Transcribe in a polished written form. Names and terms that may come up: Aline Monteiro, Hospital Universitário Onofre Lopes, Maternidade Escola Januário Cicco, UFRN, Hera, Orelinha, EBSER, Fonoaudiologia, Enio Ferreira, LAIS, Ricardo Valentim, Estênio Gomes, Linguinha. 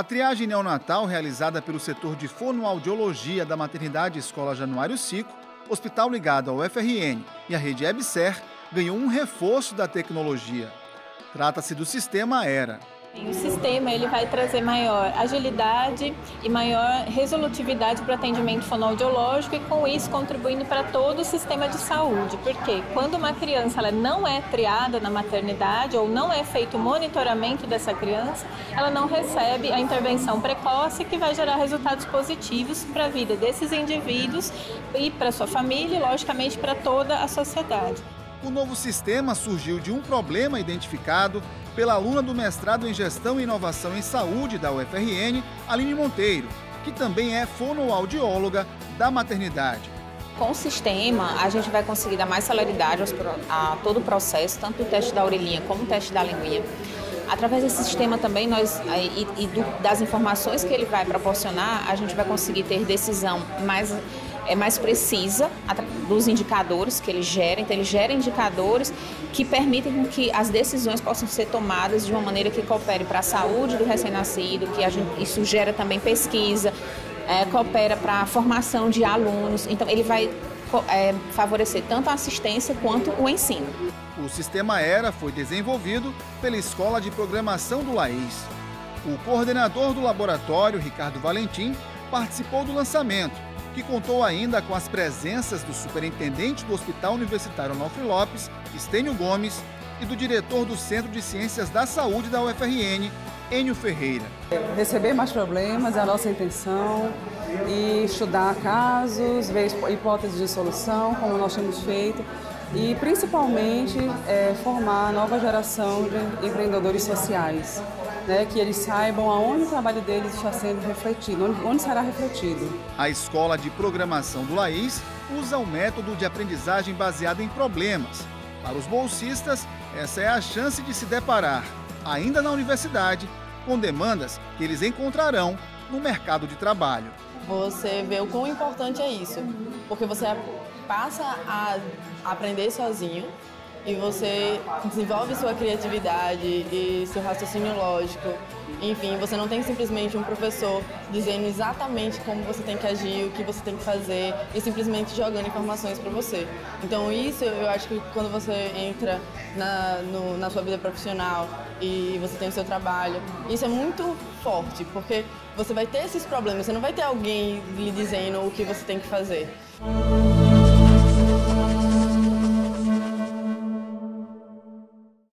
A triagem neonatal realizada pelo setor de fonoaudiologia da Maternidade Escola Januário Cicco, hospital ligado ao UFRN e à rede EBSER, ganhou um reforço da tecnologia. Trata-se do sistema Hera. O sistema ele vai trazer maior agilidade e maior resolutividade para o atendimento fonoaudiológico e, com isso, contribuindo para todo o sistema de saúde. Porque quando uma criança ela não é triada na maternidade ou não é feito o monitoramento dessa criança, ela não recebe a intervenção precoce que vai gerar resultados positivos para a vida desses indivíduos e para sua família e, logicamente, para toda a sociedade. O novo sistema surgiu de um problema identificado pela aluna do mestrado em Gestão e Inovação em Saúde da UFRN, Aline Monteiro, que também é fonoaudióloga da maternidade. Com o sistema, a gente vai conseguir dar mais celeridade a todo o processo, tanto o teste da orelhinha como o teste da linguinha. Através desse sistema também, das informações que ele vai proporcionar, a gente vai conseguir ter decisão mais precisa dos indicadores que ele gera. Então, ele gera indicadores que permitem que as decisões possam ser tomadas de uma maneira que coopere para a saúde do recém-nascido, isso gera também pesquisa, coopera para a formação de alunos. Então, ele vai favorecer tanto a assistência quanto o ensino. O sistema Hera foi desenvolvido pela Escola de Programação do LAIS. O coordenador do laboratório, Ricardo Valentim, participou do lançamento, que contou ainda com as presenças do superintendente do Hospital Universitário Onofre Lopes, Estênio Gomes, e do diretor do Centro de Ciências da Saúde da UFRN, Enio Ferreira. Receber mais problemas é a nossa intenção e estudar casos, ver hipóteses de solução, como nós temos feito, e principalmente formar a nova geração de empreendedores sociais, que eles saibam aonde o trabalho deles está sendo refletido, onde será refletido. A Escola de Programação do LAIS usa o método de aprendizagem baseado em problemas. Para os bolsistas, essa é a chance de se deparar, ainda na universidade, com demandas que eles encontrarão no mercado de trabalho. Você vê o quão importante é isso, porque você passa a aprender sozinho e você desenvolve sua criatividade e seu raciocínio lógico. Enfim, você não tem simplesmente um professor dizendo exatamente como você tem que agir, o que você tem que fazer e simplesmente jogando informações para você. Então isso, eu acho que quando você entra na sua vida profissional e você tem o seu trabalho, isso é muito forte, porque você vai ter esses problemas, você não vai ter alguém lhe dizendo o que você tem que fazer.